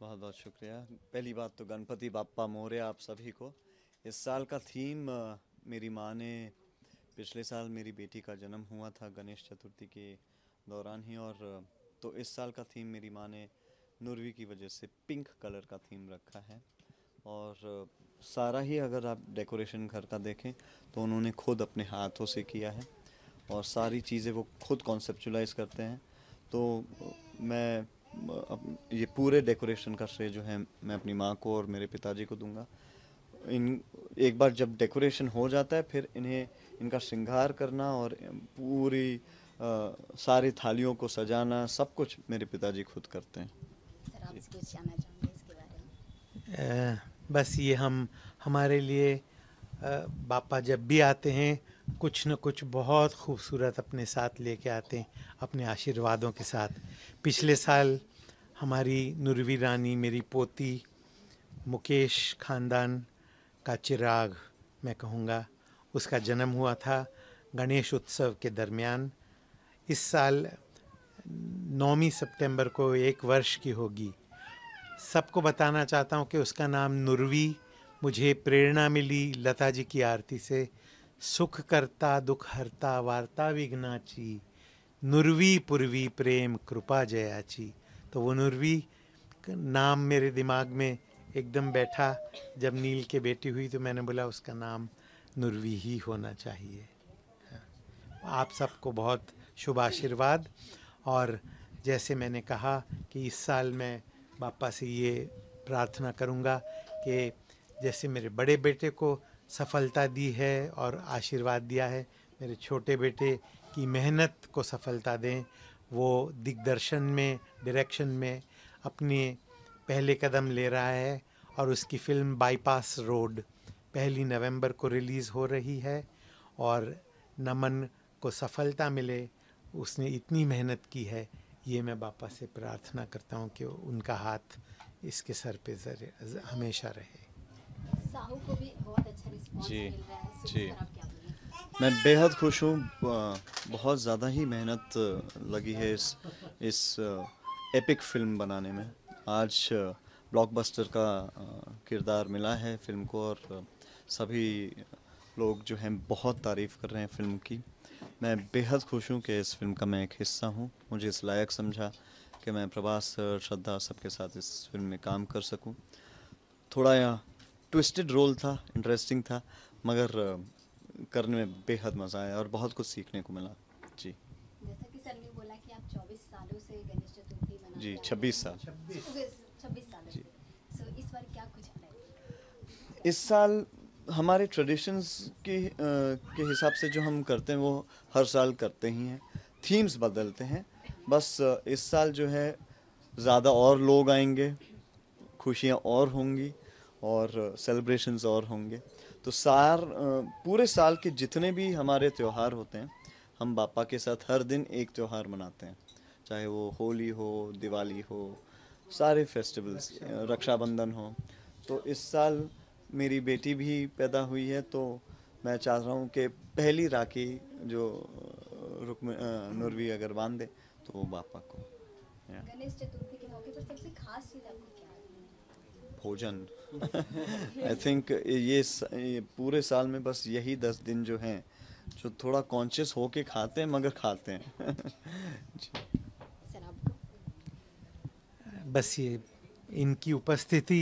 बहुत बहुत शुक्रिया। पहली बात तो गणपति बाप्पा मोरया आप सभी को। इस साल का थीम मेरी माँ ने, पिछले साल मेरी बेटी का जन्म हुआ था गणेश चतुर्थी के दौरान ही, और तो इस साल का थीम मेरी माँ ने नुरवी की वजह से पिंक कलर का थीम रखा है। और सारा ही अगर आप डेकोरेशन घर का देखें तो उन्होंने खुद अपने हाथों से किया है और सारी चीज़ें वो खुद कॉन्सेप्चुलाइज करते हैं। तो मैं ये पूरे डेकोरेशन का श्रेय जो है मैं अपनी माँ को और मेरे पिताजी को दूंगा। इन एक बार जब डेकोरेशन हो जाता है फिर इन्हें इनका श्रृंगार करना और पूरी सारी थालियों को सजाना सब कुछ मेरे पिताजी खुद करते हैं। सर आप कुछ जानना चाहेंगे इसके बारे में? बस ये हमारे लिए बापा जब भी आते हैं कुछ न कुछ बहुत खूबसूरत अपने साथ लेके आते हैं, अपने आशीर्वादों के साथ। पिछले साल हमारी नुरवी रानी, मेरी पोती, मुकेश ख़ानदान का चिराग मैं कहूँगा, उसका जन्म हुआ था गणेश उत्सव के दरमियान। इस साल 9 सितंबर को 1 वर्ष की होगी। सबको बताना चाहता हूँ कि उसका नाम नुरवी मुझे प्रेरणा मिली लता जी की आरती से। सुख करता दुख हरता वार्ता विघ्नाची, नुरवी पुरवी प्रेम कृपा जयाची। तो वो नुरवी नाम मेरे दिमाग में एकदम बैठा। जब नील के बेटी हुई तो मैंने बोला उसका नाम नुरवी ही होना चाहिए। आप सबको बहुत शुभ आशीर्वाद। और जैसे मैंने कहा कि इस साल मैं बापा से ये प्रार्थना करूँगा कि जैसे मेरे बड़े बेटे को सफलता दी है और आशीर्वाद दिया है, मेरे छोटे बेटे की मेहनत को सफलता दें। वो दिग्दर्शन में, डायरेक्शन में अपने पहले कदम ले रहा है और उसकी फ़िल्म बाईपास रोड 1 नवंबर को रिलीज़ हो रही है। और नमन को सफलता मिले, उसने इतनी मेहनत की है। ये मैं बापा से प्रार्थना करता हूँ कि उनका हाथ इसके सर पे हमेशा रहे। साहू को भी बहुत अच्छा रिस्पांस मिल रहा है। जी, मैं बेहद खुश हूँ। बहुत ज़्यादा ही मेहनत लगी है इस एपिक फिल्म बनाने में। आज ब्लॉकबस्टर का किरदार मिला है फिल्म को और सभी लोग जो हैं बहुत तारीफ़ कर रहे हैं फिल्म की। मैं बेहद खुश हूँ कि इस फिल्म का मैं एक हिस्सा हूँ। मुझे इस लायक समझा कि मैं प्रभास, श्रद्धा सबके साथ इस फिल्म में काम कर सकूँ। थोड़ा ट्विस्टेड रोल था, इंटरेस्टिंग था, मगर करने में बेहद मज़ा आया और बहुत कुछ सीखने को मिला। जी, जैसा कि सर ने बोला कि आप 24 सालों से गणेश चतुर्थी मना रहे हैं। जी, 26 साल। सो इस बार क्या कुछ अलग? इस साल हमारे ट्रेडिशंस के हिसाब से जो हम करते हैं वो हर साल करते ही हैं, थीम्स बदलते हैं। बस इस साल जो है ज़्यादा और लोग आएंगे, खुशियाँ और होंगी और सेलिब्रेशंस और होंगे। तो पूरे साल के जितने भी हमारे त्यौहार होते हैं हम बापा के साथ हर दिन एक त्यौहार मनाते हैं, चाहे वो होली हो, दिवाली हो, सारे फेस्टिवल्स, रक्षाबंधन हो। तो इस साल मेरी बेटी भी पैदा हुई है तो मैं चाह रहा हूँ कि पहली राखी जो नुरवी अगर बांध दे तो वो बापा को। गणेश चतुर्थी के मौके पर सबसे खास चीज़ आपको क्या है? भोजन। आई थिंक ये पूरे साल में बस यही 10 दिन जो हैं जो थोड़ा कॉन्शियस होके खाते हैं, मगर खाते हैं। बस ये इनकी उपस्थिति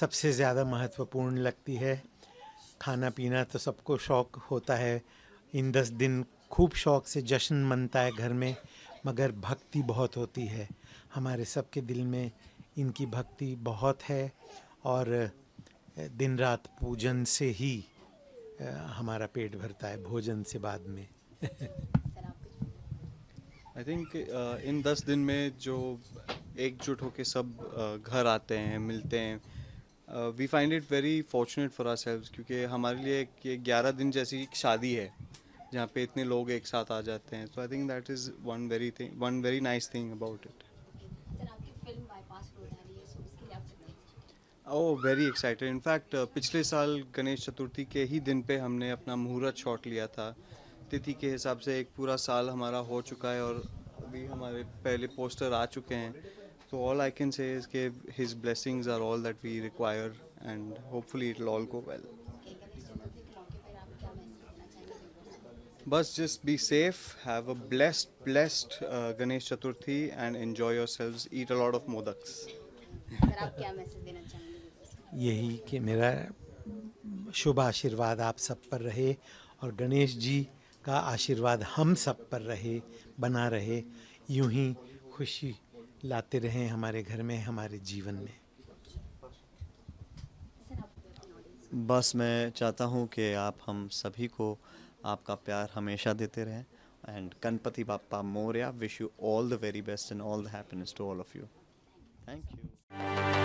सबसे ज़्यादा महत्वपूर्ण लगती है। खाना पीना तो सबको शौक़ होता है, इन 10 दिन खूब शौक़ से जश्न मनता है घर में, मगर भक्ति बहुत होती है। हमारे सब के दिल में इनकी भक्ति बहुत है और दिन रात पूजन से ही हमारा पेट भरता है, भोजन से बाद में। आई थिंक इन 10 दिन में जो एकजुट होके सब घर आते हैं, मिलते हैं, we find it very fortunate for ourselves, क्योंकि हमारे लिए ये 11 दिन जैसी एक शादी है जहाँ पे इतने लोग एक साथ आ जाते हैं। तो I think that is one very nice thing about it. Oh, very excited. In fact पिछले साल गणेश चतुर्थी के ही दिन पे हमने अपना मुहूर्त शॉट लिया था। तिथि के हिसाब से एक पूरा साल हमारा हो चुका है और अभी हमारे पहले पोस्टर आ चुके हैं। So all I can say is that his blessings are all that we require, and hopefully it'll all go well. Bas, just be safe, have a blessed Ganesh Chaturthi and enjoy yourselves, eat a lot of modaks. यही कि मेरा शुभ आशीर्वाद आप सब पर रहे और गणेश जी का आशीर्वाद हम सब पर रहे, बना रहे, यूं ही खुशी लाते रहें हमारे घर में, हमारे जीवन में। बस मैं चाहता हूं कि आप हम सभी को आपका प्यार हमेशा देते रहें and Ganpati Bappa Morya, wish you all the very best and all the happiness to all of you. Thank you.